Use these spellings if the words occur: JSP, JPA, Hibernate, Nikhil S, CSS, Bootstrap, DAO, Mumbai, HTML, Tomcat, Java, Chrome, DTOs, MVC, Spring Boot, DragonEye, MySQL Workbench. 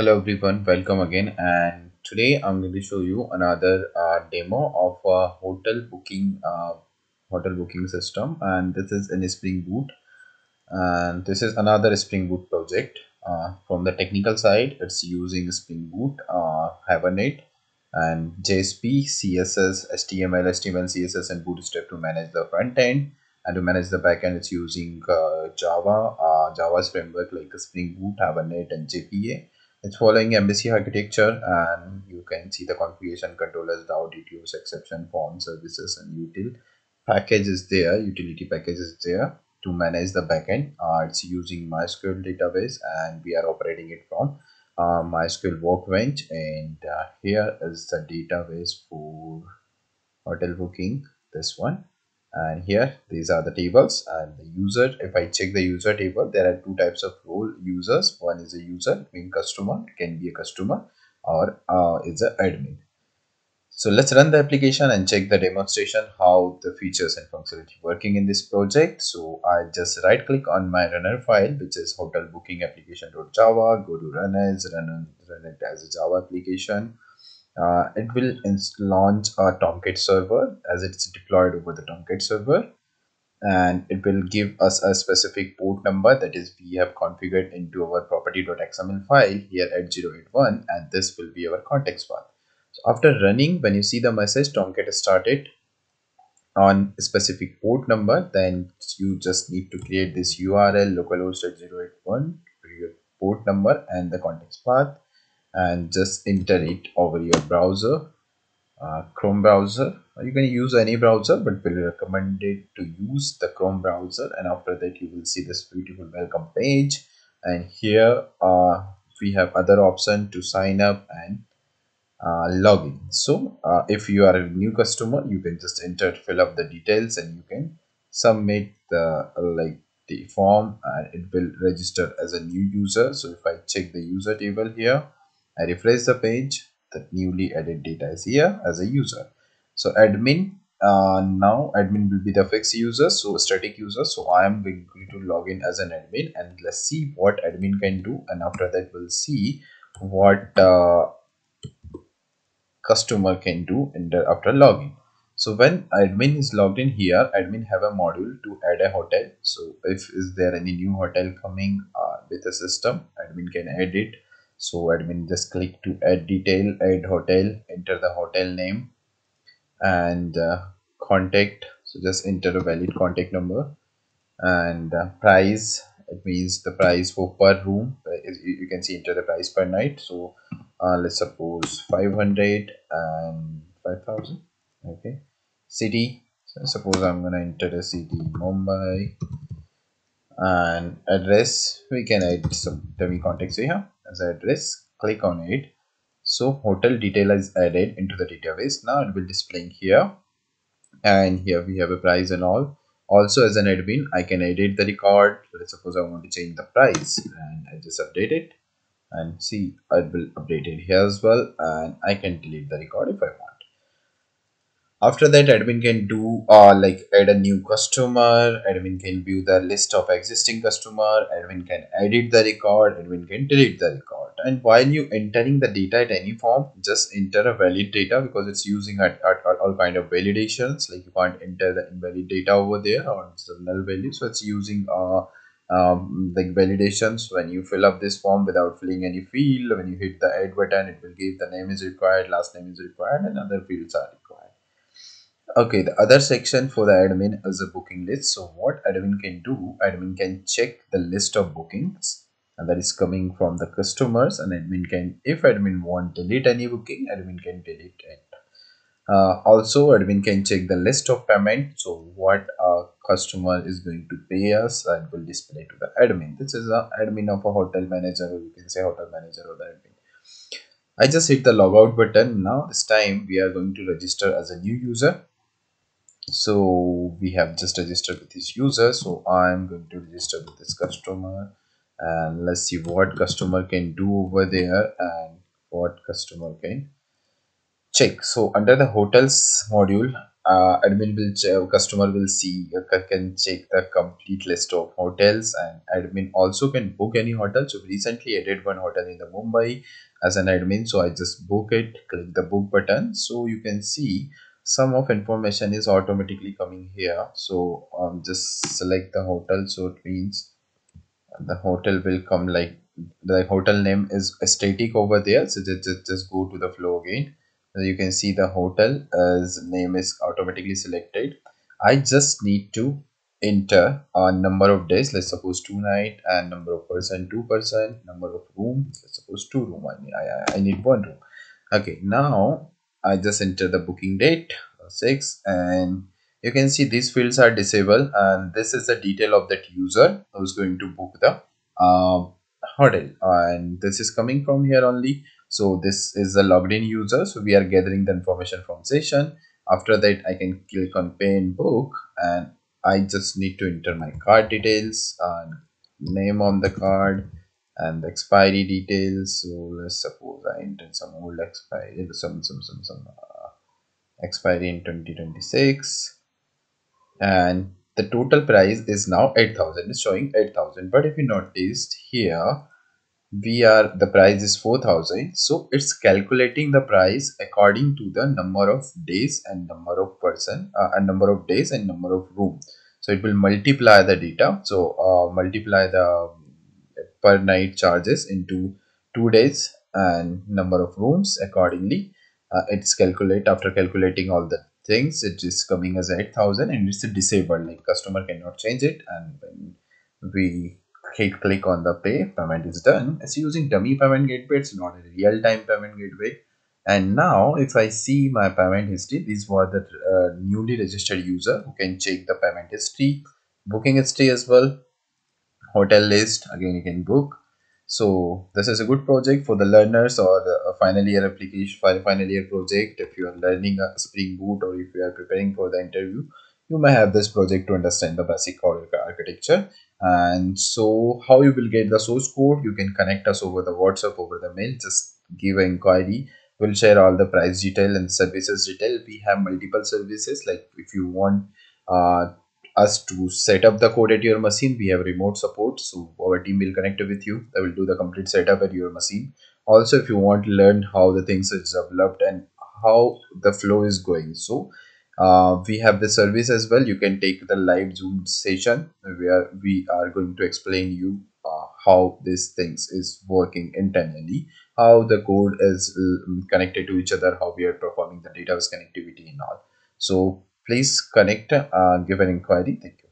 Hello everyone, welcome again, and today I'm going to show you another demo of a hotel booking system, and this is in Spring Boot, and this is another Spring Boot project. From the technical side, it's using Spring Boot, Hibernate and JSP, CSS, HTML, CSS and Bootstrap to manage the front end, and to manage the back end it's using Java's framework like Spring Boot, Hibernate and JPA. It's following MVC architecture, and you can see the configuration controllers, DAO, DTOs, exception, form, services, and util package is there. Utility package is there to manage the backend. It's using MySQL database, and we are operating it from MySQL Workbench. And here is the database for hotel booking, this one. And here these are the tables and the user. If I check the user table, there are two types of role users. One is a user, mean customer, can be a customer, or is an admin. So let's run the application and check the demonstration how the features and functionality working in this project. So I just right click on my runner file, which is hotel booking application.java, go to run as, run it as a Java application. It will launch a Tomcat server as it's deployed over the Tomcat server, and it will give us a specific port number that is we have configured into our property.xml file here at 081, and this will be our context path. So after running, when you see the message Tomcat is started on a specific port number, then you just need to create this URL localhost at 081 to your port number and the context path, and just enter it over your browser, Chrome browser. You can use any browser, but we recommend it to use the Chrome browser. And after that you will see this beautiful welcome page, and here we have other option to sign up and log in. So if you are a new customer, you can just enter, fill up the details, and you can submit the the form, and it will register as a new user. So if I check the user table here, I refresh the page, the newly added data is here as a user. So admin, now admin will be the fixed user, so static user. So I am going to log in as an admin, and let's see what admin can do, and after that we'll see what customer can do after login. So when admin is logged in here, admin have a module to add a hotel. So if is there any new hotel coming with a system, admin can add it. So admin just click to add detail, add hotel, enter the hotel name and contact. So just enter a valid contact number and price. It means the price for per room. You can see enter the price per night. So let's suppose 500 and 5000. Okay. City. So suppose I'm gonna enter the city Mumbai, and address. We can add some dummy contacts here. As address, click on it. So hotel detail is added into the database. Now it will displaying here, and here we have a price and all. Also as an admin I can edit the record. Let's suppose I want to change the price, and I just update it, and see it will update it here as well, and I can delete the record if I want. After that admin can do add a new customer, admin can view the list of existing customer, admin can edit the record, admin can delete the record. And while you entering the data at any form, just enter a valid data, because it's using all kind of validations, like you can't enter the invalid data over there or it's a null value. So it's using like validations. When you fill up this form without filling any field, when you hit the add button, it will give the name is required, last name is required, and other fields are required. Okay, the other section for the admin is a booking list. So what admin can do, admin can check the list of bookings, and that is coming from the customers, and admin can, if admin want delete any booking, admin can delete it. Also admin can check the list of payment. So what our customer is going to pay us, and will display to the admin. This is the admin of a hotel manager, or you can say hotel manager or the admin. I just hit the logout button. Now this time we are going to register as a new user. So we have just registered with this user, so I'm going to register with this customer, and let's see what customer can do over there and what customer can check. So under the hotels module, admin will customer will see, can check the complete list of hotels, and admin also can book any hotel. So recently I did one hotel in the Mumbai as an admin, so I just book it, click the book button. So you can see some of information is automatically coming here. So just select the hotel, so it means the hotel will come, like the hotel name is static over there, so just go to the flow again. You can see the hotel as name is automatically selected. I just need to enter a number of days, let's suppose 2 nights, and number of person 2 person, number of room, let's suppose 2 room. I need 1 room. Okay, now I just enter the booking date 6, and you can see these fields are disabled, and this is the detail of that user who's going to book the hotel, and this is coming from here only. So this is the logged in user, so we are gathering the information from session. After that I can click on pay and book, and I just need to enter my card details and name on the card and the expiry details. So let's suppose I enter some old expiry, expiry in 2026, and the total price is now 8,000. It's showing 8,000, but if you noticed here, the price is 4,000, so it's calculating the price according to the number of days and number of person, and number of days and number of room. So it will multiply the data, so multiply the per night charges into 2 days and number of rooms accordingly. It's calculate, after calculating all the things, it is coming as 8,000, and it's disabled, like customer cannot change it. And when we click on the pay, payment is done. It's using dummy payment gateway, it's not a real-time payment gateway. And now if I see my payment history, these were the newly registered user who can check the payment history, booking history as well, hotel list, again you can book. So this is a good project for the learners or the final year project. If you are learning a Spring Boot, or if you are preparing for the interview, you may have this project to understand the basic architecture. And so how you will get the source code, you can connect us over the WhatsApp, over the mail, just give an inquiry. We'll share all the price detail and services detail. We have multiple services, like if you want us to set up the code at your machine, we have remote support, so our team will connect with you. They will do the complete setup at your machine. Also, if you want to learn how the things are developed and how the flow is going, so we have the service as well. You can take the live Zoom session where we are going to explain you how these things is working internally, how the code is connected to each other, how we are performing the database connectivity and all. So please connect, give an inquiry. Thank you.